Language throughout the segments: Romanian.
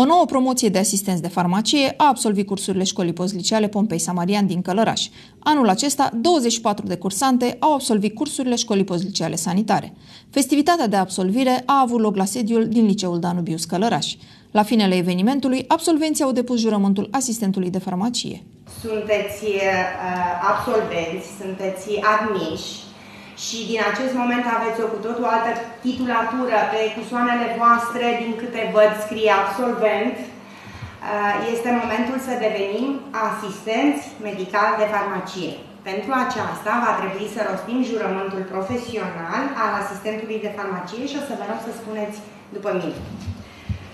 O nouă promoție de asistenți de farmacie a absolvit cursurile școlii postliceale Pompei Samarian din Călărași. Anul acesta, 24 de cursante au absolvit cursurile școlii postliceale sanitare. Festivitatea de absolvire a avut loc la sediul din liceul Danubius Călărași. La finele evenimentului, absolvenții au depus jurământul asistentului de farmacie. Sunteți absolvenți, sunteți admiși și din acest moment aveți o cu totul altă titulatură pe cusoanele voastre, din câte văd scrie absolvent. Este momentul să devenim asistenți medicali de farmacie. Pentru aceasta va trebui să rostim jurământul profesional al asistentului de farmacie și o să vă rog să spuneți după mine.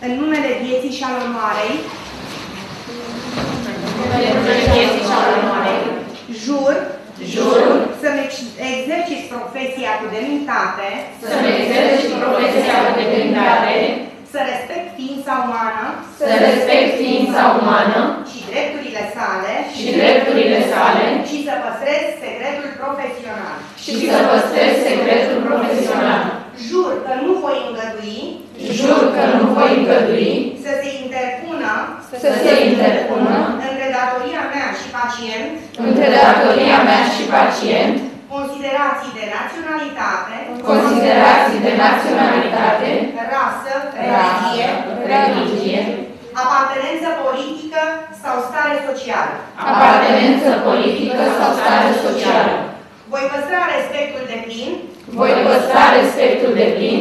În numele vieții și al onoarei, jur să-mi exercit profesia cu demnitate, să respect ființa umană, și drepturile sale, și să păstrez secretul profesional, Jur că nu voi îngădui, să se interpună, între datoria mea și pacient, considerații de naționalitate, rasă, religie, apartenență politică sau stare socială. Voi păstra respectul deplin,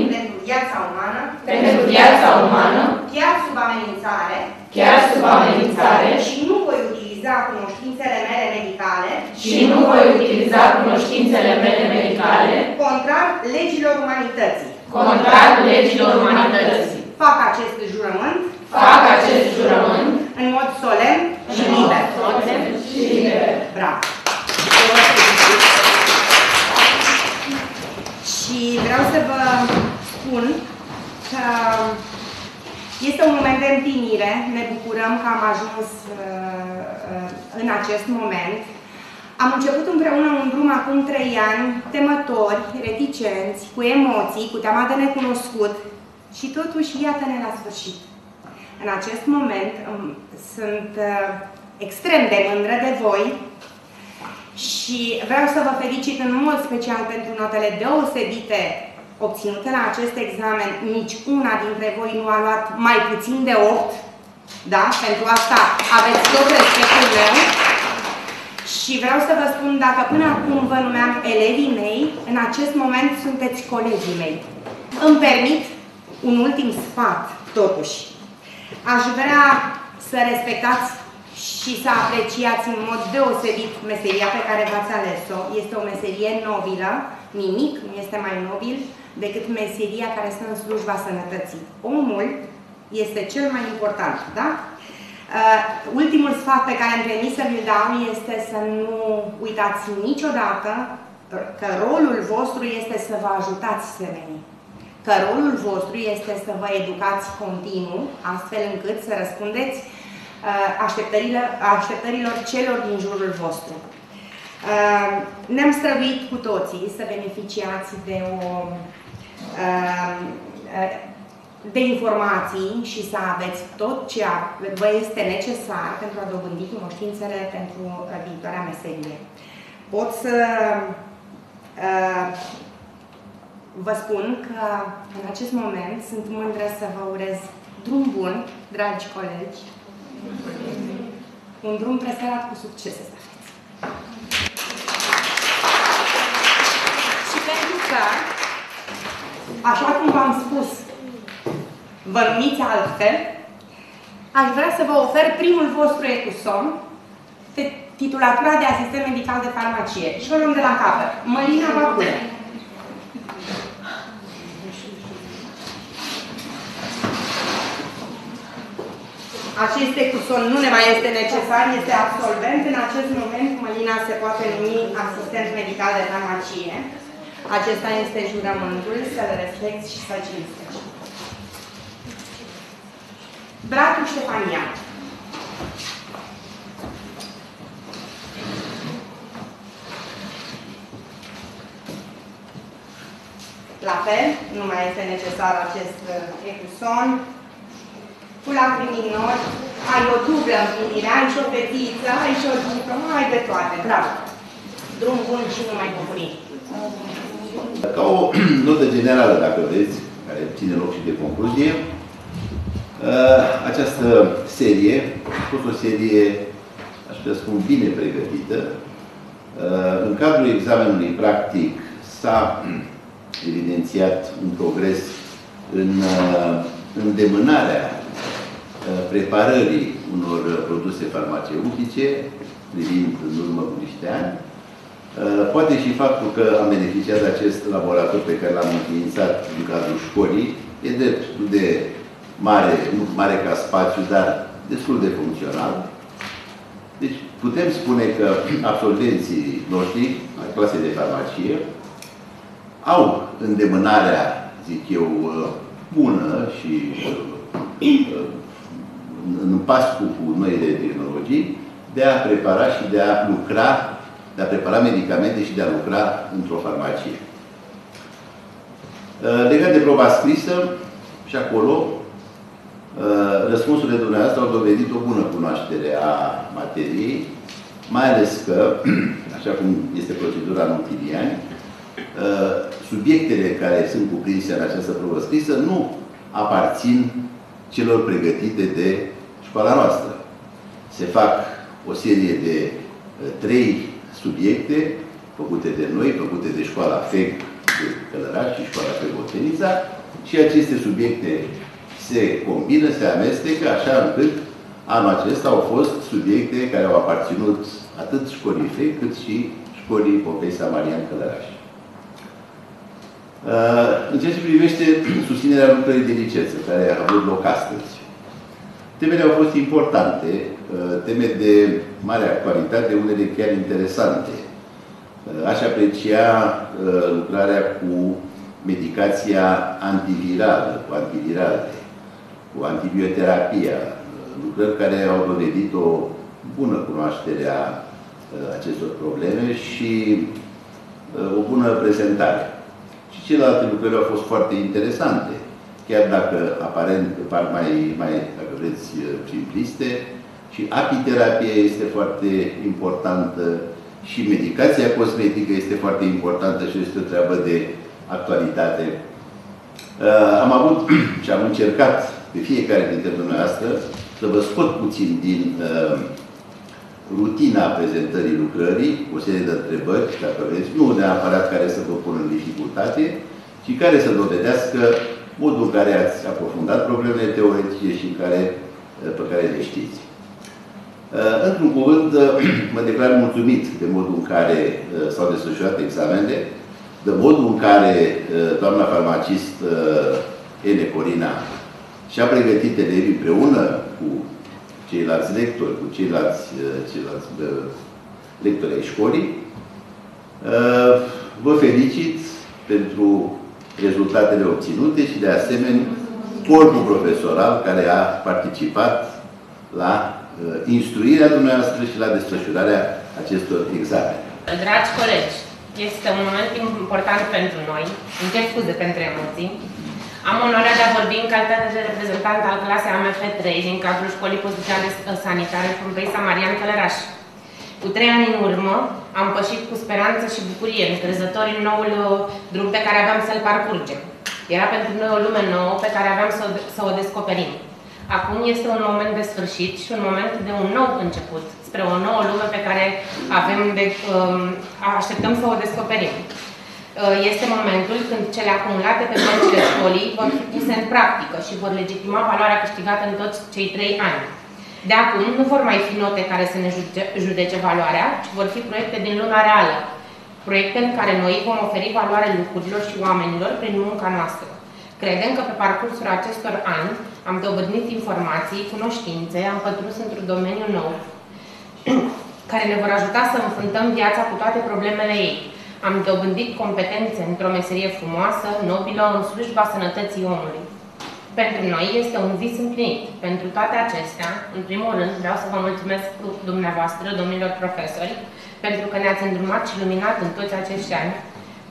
pentru viața umană, chiar sub amenințare, și nu voi utiliza cunoștințele mele medicale, contrar legilor umanității. Fac acest jurământ, în mod solemn și liber. Bravo. Și vreau să vă spun că este un moment de împlinire. Ne bucurăm că am ajuns în acest moment. Am început împreună un drum acum 3 ani, temători, reticenți, cu emoții, cu teama de necunoscut și totuși iată-ne la sfârșit. În acest moment sunt extrem de mândră de voi și vreau să vă felicit în mod special pentru notele deosebite obținute la acest examen. Nici una dintre voi nu a luat mai puțin de 8, da? Pentru asta aveți tot respectul meu. Și vreau să vă spun, dacă până acum vă numeam elevii mei, în acest moment sunteți colegii mei. Îmi permit un ultim sfat, totuși. Aș vrea să respectați și să apreciați în mod deosebit meseria pe care v-ați ales-o. Este o meserie nobilă, nimic nu este mai nobil decât meseria care stă în slujba sănătății. Omul este cel mai important, da? Ultimul sfat pe care am venit să-l dau este să nu uitați niciodată că rolul vostru este să vă ajutați semenii. Că rolul vostru este să vă educați continuu, astfel încât să răspundeți așteptărilor celor din jurul vostru. Ne-am străduit cu toții să beneficiați de de informații și să aveți tot ce vă este necesar pentru a dobândi cunoștințele pentru viitoarea meserie. Pot să vă spun că în acest moment sunt mândră să vă urez drum bun, dragi colegi, un drum presărat cu succes să aveți. Și pentru că, așa cum v-am spus, vă numiți altfel, aș vrea să vă ofer primul vostru ecusom pe titulatura de asistent medical de farmacie. Și o luăm de la capăt. Mălina Bacure. Acest ecusom nu ne mai este necesar, este absolvent. În acest moment, Mălina se poate numi asistent medical de farmacie. Acesta este jurământul, să-l respecti și să-l cinstești. Bratul Ștefania. La fel, nu mai este necesar acest ecuson. cu lacriminori, ai o dublă împlinire, ai și o fetiță, ai și o diplomă, ai de toate. Bravo! Drum bun și nu mai bucurii. Ca o notă generală, dacă vezi, care ține loc și de concluzie, această serie a fost o serie, aș putea spune, bine pregătită. În cadrul examenului practic s-a evidențiat un progres în îndemânarea preparării unor produse farmaceutice, privind în urmă cu niște ani. Poate și faptul că am beneficiat de acest laborator pe care l-am înființat în cadrul școlii, e destul de mare, nu mare ca spațiu, dar destul de funcțional. Deci putem spune că absolvenții noștri, la clase de farmacie, au îndemânarea, zic eu, bună și în pas cu noile tehnologii, de a prepara și de a lucra, de a prepara medicamente și de a lucra într-o farmacie. Legat de proba scrisă, și acolo, răspunsurile dumneavoastră au dovedit o bună cunoaștere a materiei, mai ales că, așa cum este procedura în ultimii ani, subiectele care sunt cuprinse în această probă scrisă nu aparțin celor pregătite de școala noastră. Se fac o serie de 3 subiecte făcute de noi, făcute de școala FEC de Călărași și școala FEC Boltenița, și aceste subiecte se combină, se amestecă, așa încât anul acesta au fost subiecte care au aparținut atât școlii FEC cât și școlii Pompei Samarian Călărași. În ceea ce privește susținerea lucrării de licență, care a avut loc astăzi, temele au fost importante, teme de mare actualitate, unele chiar interesante. Aș aprecia lucrarea cu medicația antivirală, cu antivirale, cu antibioterapia, lucrări care au dovedit o bună cunoaștere a acestor probleme și o bună prezentare. Și celelalte lucruri au fost foarte interesante, chiar dacă aparent par mai dacă vreți, simpliste. Și apiterapia este foarte importantă și medicația cosmetică este foarte importantă și este o treabă de actualitate. Am avut și am încercat pe fiecare dintre dumneavoastră să vă scot puțin din rutina prezentării lucrării, o serie de întrebări, dacă vreți, nu neapărat care să vă pună în dificultate, ci care să dovedească modul în care ați aprofundat problemele teoretice și pe care le știți. Într-un cuvânt, mă declar mulțumit de modul în care s-au desfășurat examenele, de modul în care doamna farmacist Ene Corina și-a pregătit elevii împreună cu ceilalți lectori, cu ceilalți lectori ai școlii. Vă felicit pentru rezultatele obținute și, de asemenea, corpul profesoral care a participat la instruirea dumneavoastră și la desfășurarea acestor examene. Dragi colegi, este un moment important pentru noi. Îmi cer scuze pentru emoții. Am onoarea de a vorbi în calitate de reprezentant al clasei AMF3 din cadrul Școlii Post-Sociale Sanitare Pompei Samarian Călărași. Cu 3 ani în urmă, am pășit cu speranță și bucurie încrezători în noul drum pe care aveam să-l parcurgem. Era pentru noi o lume nouă pe care aveam să o descoperim. Acum este un moment de sfârșit și un moment de un nou început, spre o nouă lume pe care așteptăm să o descoperim. Este momentul când cele acumulate pe băncile școlii vor fi puse în practică și vor legitima valoarea câștigată în toți cei 3 ani. De acum nu vor mai fi note care să ne judece valoarea, ci vor fi proiecte din lumea reală. Proiecte în care noi vom oferi valoare lucrurilor și oamenilor prin munca noastră. Credem că pe parcursul acestor ani am dobândit informații, cunoștințe, am pătruns într-un domeniu nou care ne vor ajuta să înfruntăm viața cu toate problemele ei. Am dobândit competențe într-o meserie frumoasă, nobilă, în slujba sănătății omului. Pentru noi este un vis împlinit. Pentru toate acestea, în primul rând, vreau să vă mulțumesc dumneavoastră, domnilor profesori, pentru că ne-ați îndrumat și luminat în toți acești ani,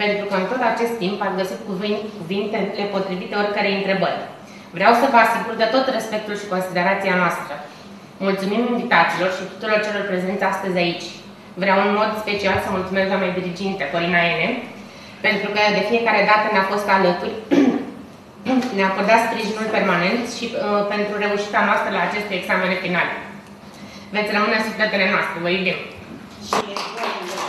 pentru că în tot acest timp ați găsit cuvintele potrivite oricărei întrebări. Vreau să vă asigur de tot respectul și considerația noastră. Mulțumim invitaților și tuturor celor prezenți astăzi aici. Vreau în mod special să mulțumesc doamnei diriginte, Corina Ene, pentru că de fiecare dată ne-a fost alături, ne-a acordat sprijinul permanent și pentru reușita noastră la aceste examene finale. Veți rămâne sufletele noastre, vă iubim!